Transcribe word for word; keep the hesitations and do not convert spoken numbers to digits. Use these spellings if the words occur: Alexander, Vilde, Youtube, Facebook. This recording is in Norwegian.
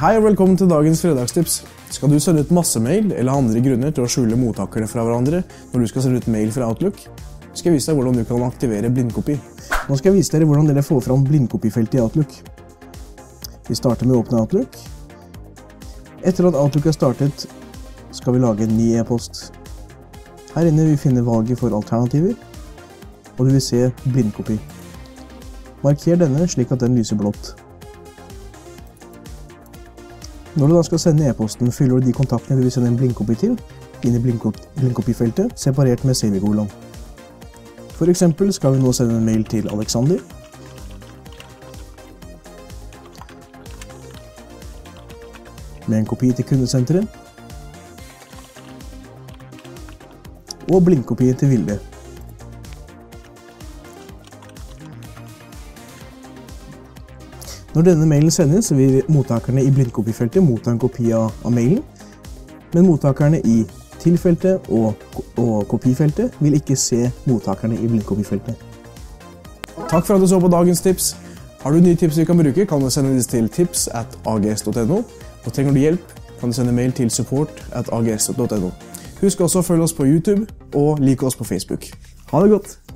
Hei og velkommen til dagens fredagstips. Skal du sende ut masse mail eller andre grunner til å skjule mottakere fra hverandre når du skal sende ut mail fra Outlook? Skal jeg vise deg hvordan du kan aktivere blindkopi. Nå skal jeg vise dere hvordan dere får fram blindkopifeltet i Outlook. Vi starter med å åpne Outlook. Etter at Outlook er startet, skal vi lage en ny e-post. Her inne vil vi finne valget for alternativer, og du vil se blindkopi. Marker denne slik at den lyser blått. Når du da skal sende e-posten, fyller du de kontaktene du vil sende en blindkopi til, inn i blindkopifeltet, separert med semikolon. For eksempel skal vi nå sende en mail til Alexander. Med en kopi til kundesenteret. Og blindkopi til Vilde. Når denne mailen sendes, vil mottakerne i blindkopifeltet motta en kopi av mailen, men mottakerne i tilfeltet og, og kopifeltet vil ikke se mottakerne i blindkopifeltet. Takk for at du så på dagens tips. Har du nye tips vi kan bruke, kan du sende disse til tips at a g s punktum no, og trenger du hjelp, kan du sende mail til support at a g s punktum no. Husk også å følge oss på YouTube og like oss på Facebook. Ha det godt!